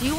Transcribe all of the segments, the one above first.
Do you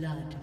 Blood.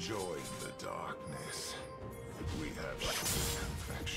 enjoyed the darkness. We have confections.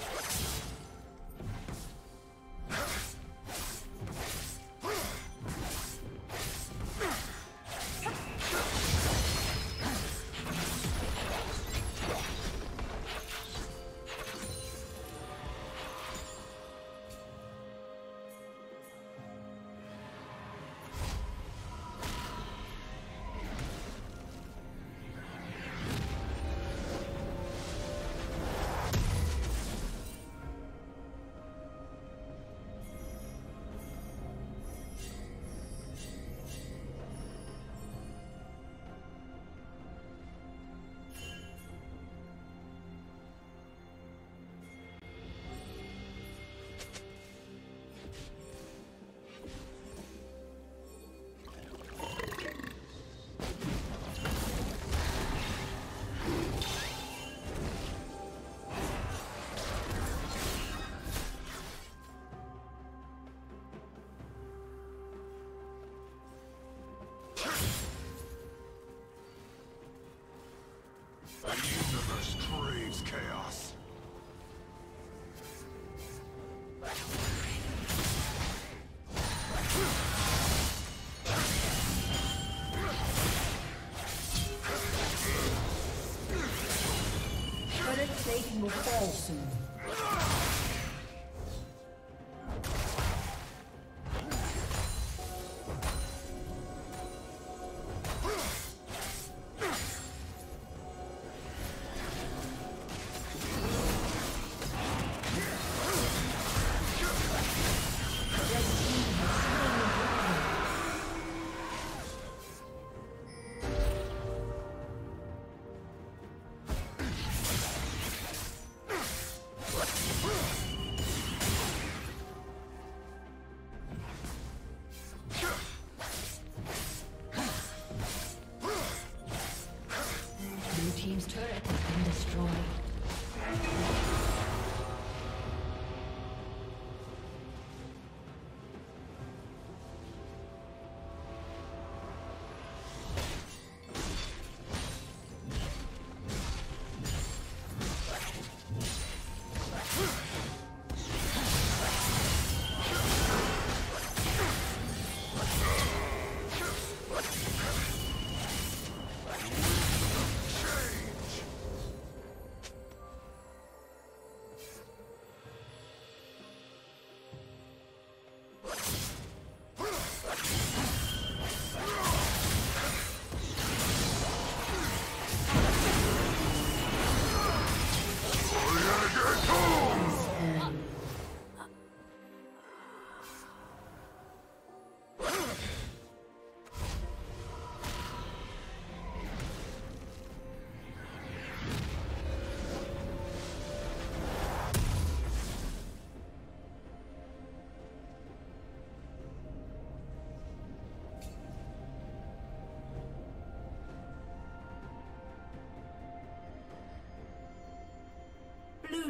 The universe craves chaos. But it's taking will fall soon. team's turret has been destroyed. Blue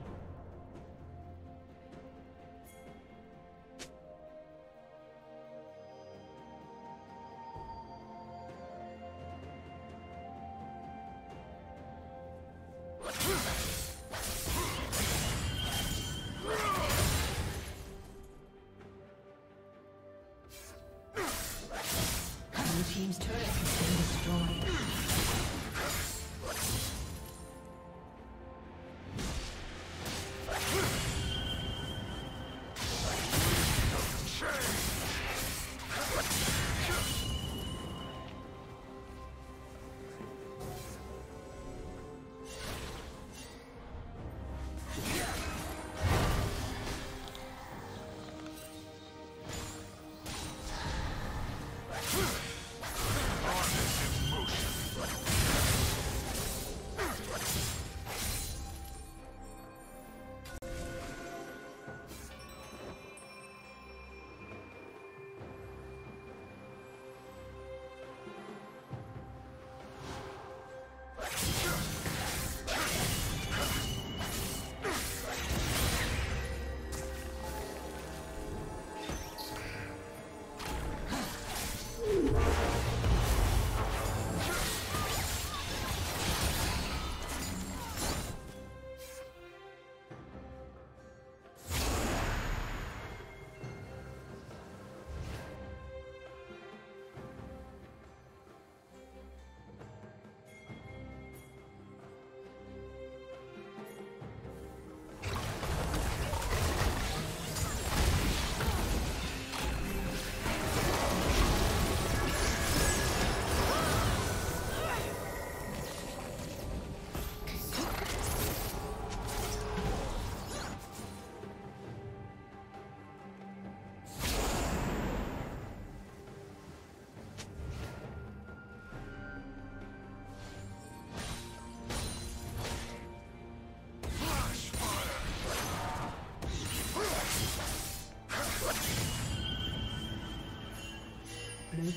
Blue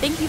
Thank you